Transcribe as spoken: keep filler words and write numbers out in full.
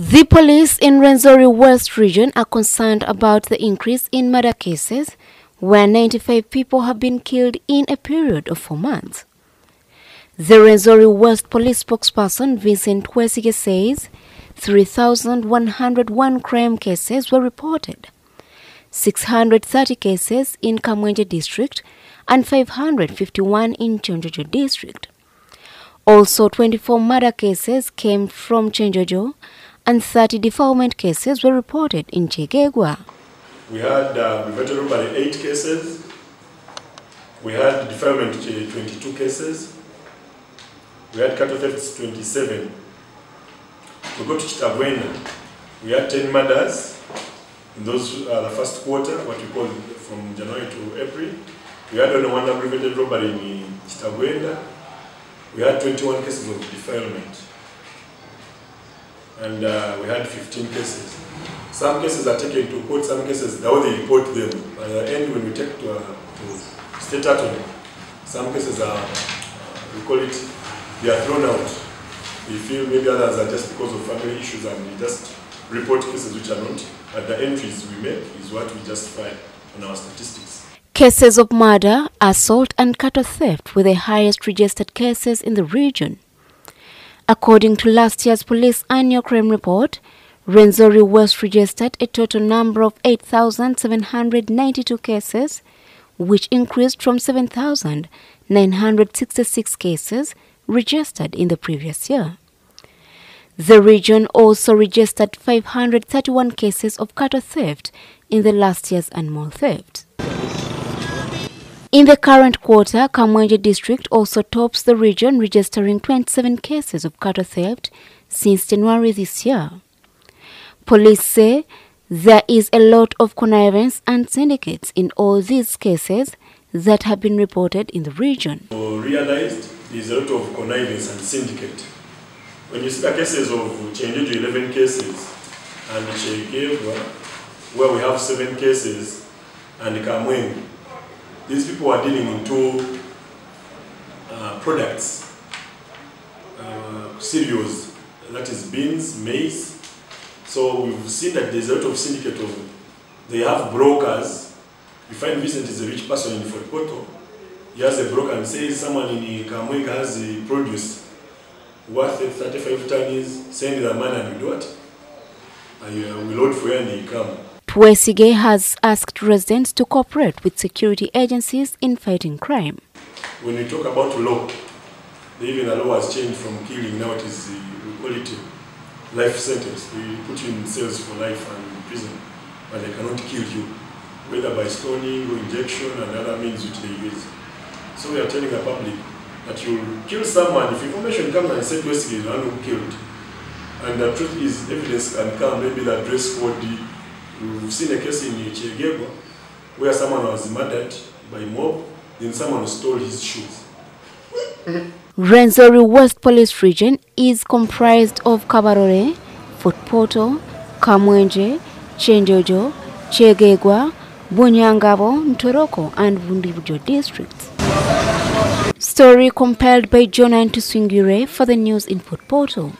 The police in Rwenzori West region are concerned about the increase in murder cases, where ninety-five people have been killed in a period of four months. The Rwenzori West police spokesperson Vincent Twesigye says three thousand one hundred one crime cases were reported, six hundred thirty cases in Kamwenge district and five hundred fifty-one in Kyenjojo district. Also, twenty-four murder cases came from Kyenjojo, and thirty defilement cases were reported in Kyegegwa. We had uh, veteran robbery eight cases. We had defilement twenty-two cases. We had cattle thefts twenty-seven. We go to Kitagwenda. We had ten murders in those uh, the first quarter, what we call from January to April. We had only one aggravated robbery in Kitagwenda. We had twenty-one cases of defilement. And uh, we had fifteen cases. Some cases are taken to court, some cases, how they report them. By the end, when we take to, uh, to state attorney, some cases are, uh, we call it, they are thrown out. We feel maybe others are just because of family issues, and we just report cases which are not. But the entries we make is what we just find on our statistics. Cases of murder, assault, and cattle theft were the highest registered cases in the region. According to last year's police annual crime report, Rwenzori West registered a total number of eight thousand seven hundred ninety-two cases, which increased from seven thousand nine hundred sixty-six cases registered in the previous year. The region also registered five hundred thirty-one cases of cattle theft in the last year's animal theft. In the current quarter, Kamwenge district also tops the region, registering twenty-seven cases of cattle theft since January this year. Police say there is a lot of connivance and syndicates in all these cases that have been reported in the region. We realized there is a lot of connivance and syndicate. When you see the cases of Kyenjojo, eleven cases, and Kyegegwa, where we have seven cases, and Kamwenge, these people are dealing in two uh, products, uh, cereals, that is beans, maize. So we've seen that there's a lot of syndicate of them. They have brokers. We find Vincent is a rich person in Fort Portal. He has a broker and says someone in Kamuika has a produce worth thirty-five tons, send the man and we do it. And uh, we load for you and they come. Twesigye has asked residents to cooperate with security agencies in fighting crime. When we talk about law, even the law has changed from killing, now it is, we call it a life sentence. We put you in cells for life and in prison, but they cannot kill you, whether by stoning or injection and other means which they use. So we are telling the public that you kill someone, if information comes and says Twesigye is the one who killed, and the truth is evidence can come, maybe the dress code. We've seen a case in Kyegegwa where someone was murdered by mob, then someone stole his shoes. Rwenzori West Police Region is comprised of Kabarore, Fort Portal, Kamwenge, Kyenjojo, Kyegegwa, Bunyangabo, Ntoroko, and Vundibujo districts. Story compiled by Jonah Tuswingure for the news in Fort Portal.